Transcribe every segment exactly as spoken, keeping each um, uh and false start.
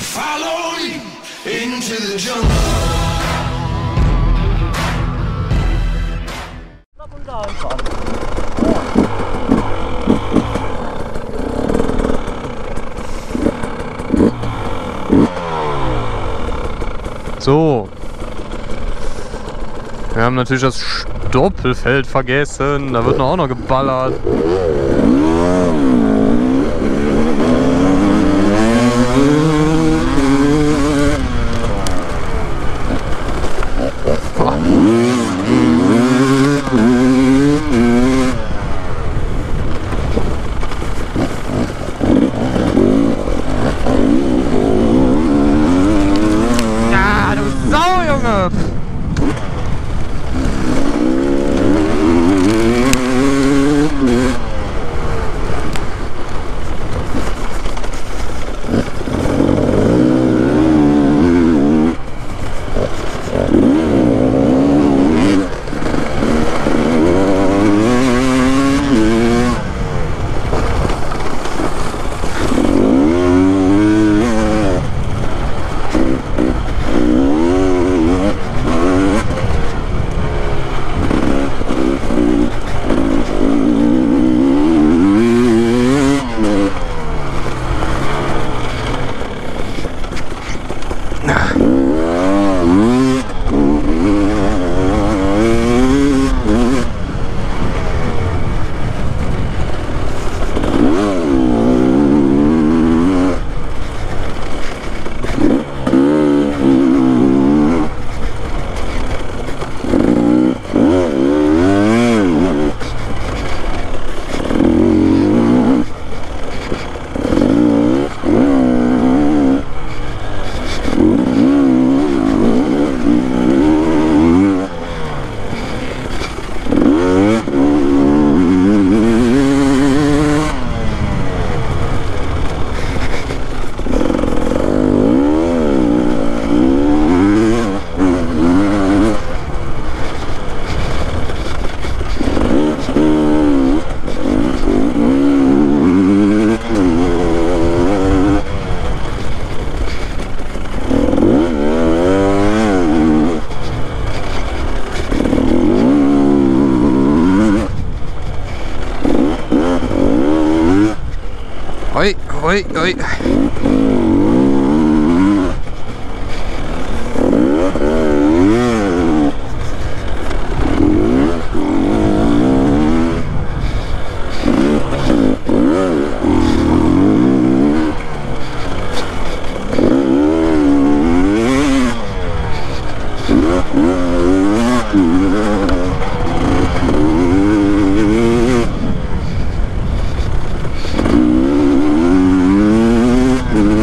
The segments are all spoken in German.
Follow me into the jungle. So. Wir haben natürlich das Stoppelfeld vergessen. Da wird noch auch noch geballert. Boah. Oi, oi, oi. Mm-hmm.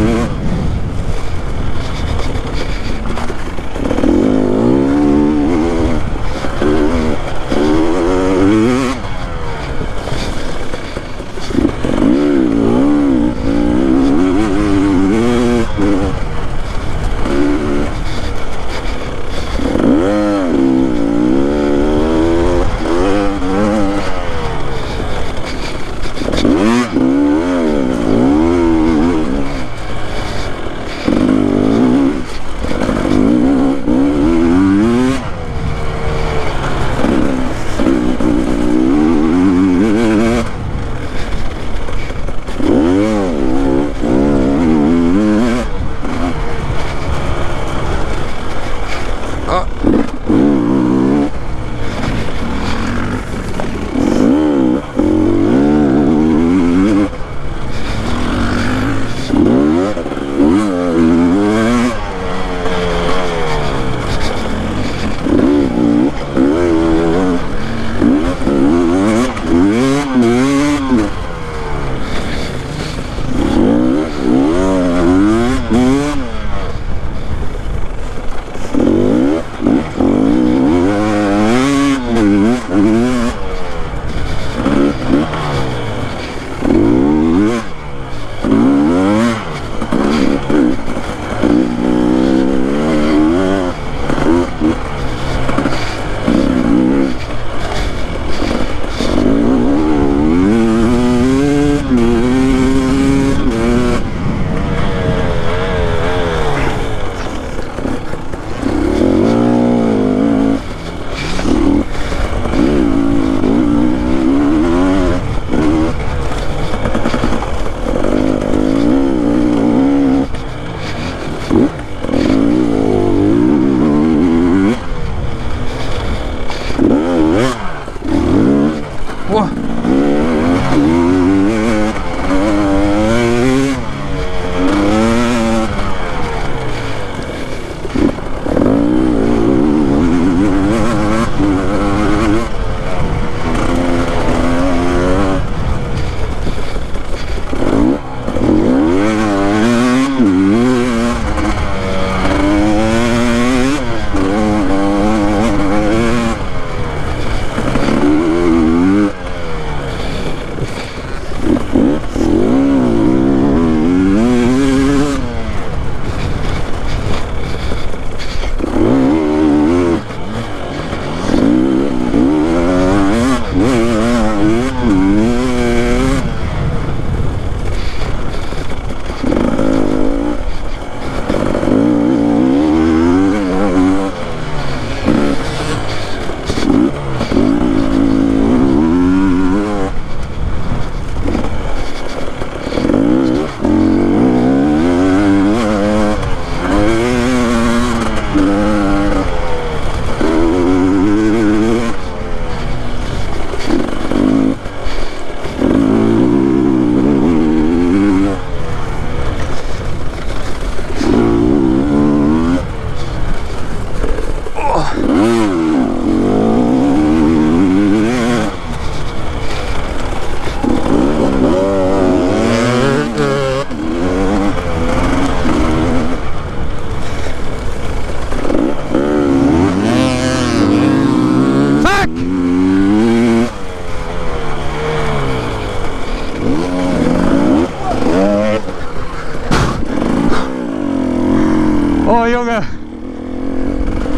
Oh Junge!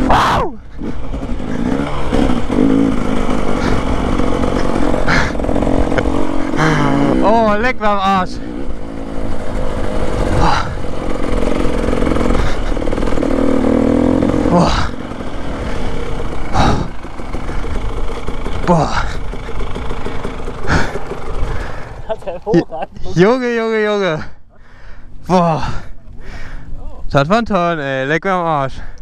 Wow. Oh, leck mir am Arsch! Oh. Oh. Oh. Boah! Das ist hervorragend! Junge, Junge, Junge! Boah! Das war ein Ton, ey! Leck mir am Arsch!